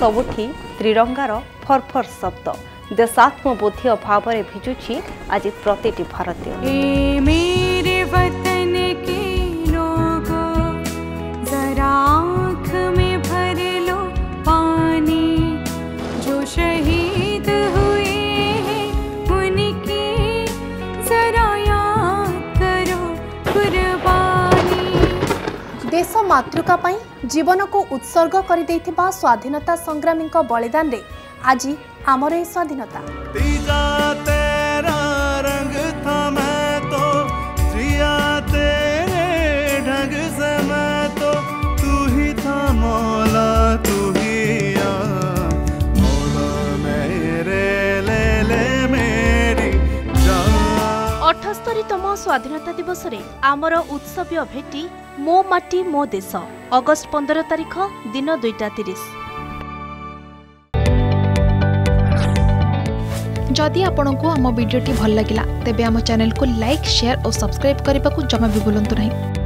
सबुठी त्रिरंगार फरफर शब्द देशात्मबोधी भाव में भिजुची आज प्रति भारतीय। देश मातृका जीवन को उत्सर्ग कर स्वाधीनता संग्रामी बलिदान रे आज आमर स्वाधीनता अठस्तरीतम स्वाधीनता दिवस रे आमर उत्सव भेटी मो माटी मो देश अगस्त 15 तारीख दिन 2:30। जदि आपंक आम भिडी भल लगा तेब आम चैनल को लाइक, शेयर और सब्सक्राइब करने को जमा भी भूलु नहीं।